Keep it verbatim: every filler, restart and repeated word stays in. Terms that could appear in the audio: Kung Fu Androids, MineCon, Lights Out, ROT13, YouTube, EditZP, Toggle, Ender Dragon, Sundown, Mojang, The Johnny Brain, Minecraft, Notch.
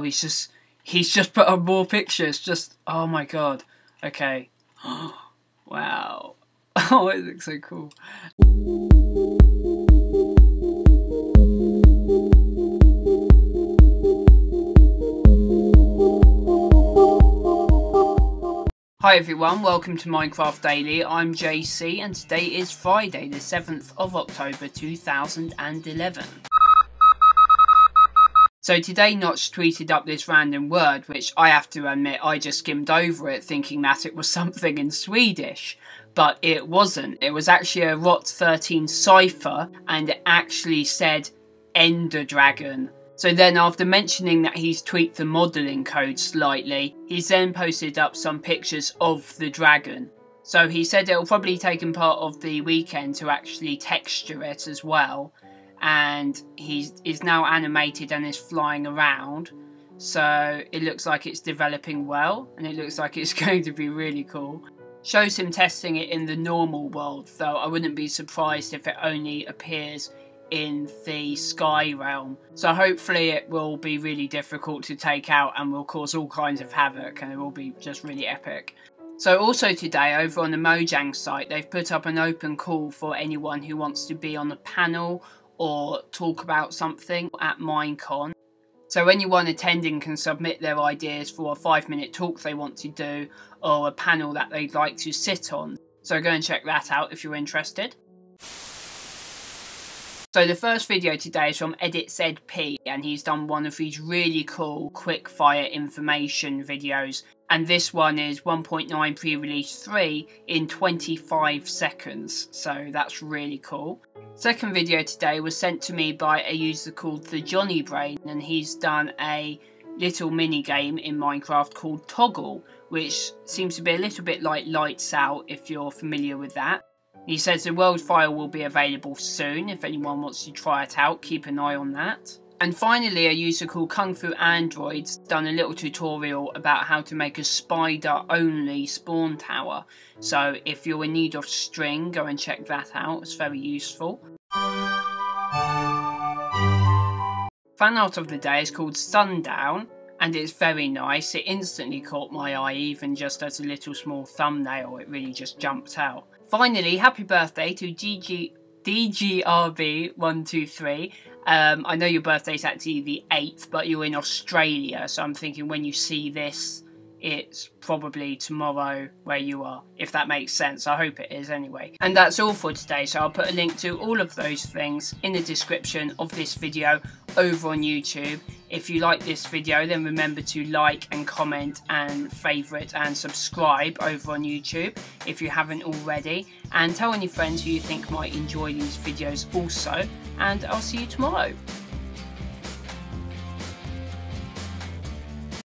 oh, he's just he's just put up more pictures. Just oh my god. Okay. Wow. Oh, it looks so cool. Hi everyone, welcome to Minecraft Daily. I'm J C and today is Friday the seventh of October two thousand eleven. So today Notch tweeted up this random word, which I have to admit I just skimmed over it thinking that it was something in Swedish. But it wasn't. It was actually a R O T thirteen cipher and it actually said Ender Dragon. So then after mentioning that he's tweaked the modelling code slightly, he's then posted up some pictures of the dragon. So he said it'll probably take him part of the weekend to actually texture it as well. And he is now animated and is flying around. So it looks like it's developing well and it looks like it's going to be really cool. Shows him testing it in the normal world, though I wouldn't be surprised if it only appears in the sky realm. So hopefully it will be really difficult to take out and will cause all kinds of havoc and it will be just really epic. So also today over on the Mojang site they've put up an open call for anyone who wants to be on a panel or talk about something at MineCon. So anyone attending can submit their ideas for a five minute talk they want to do or a panel that they'd like to sit on. So go and check that out if you're interested. So the first video today is from EditZP and he's done one of these really cool quick fire information videos. And this one is one point nine pre-release three in twenty-five seconds. So that's really cool. Second video today was sent to me by a user called The Johnny Brain and he's done a little mini game in Minecraft called Toggle, which seems to be a little bit like Lights Out if you're familiar with that. He says the world file will be available soon. If anyone wants to try it out, keep an eye on that. And finally, a user called Kung Fu Androids done a little tutorial about how to make a spider-only spawn tower. So if you're in need of string, go and check that out. It's very useful. Fan art of the day is called Sundown, and it's very nice. It instantly caught my eye, even just as a little small thumbnail. It really just jumped out. Finally, happy birthday to D G R B one two three. Um, I know your birthday's actually the eighth, but you're in Australia, so I'm thinking when you see this, it's probably tomorrow where you are, if that makes sense. I hope it is anyway. And that's all for today, so I'll put a link to all of those things in the description of this video over on YouTube. If you like this video, then remember to like and comment and favourite and subscribe over on YouTube if you haven't already. And tell any friends who you think might enjoy these videos also. And I'll see you tomorrow.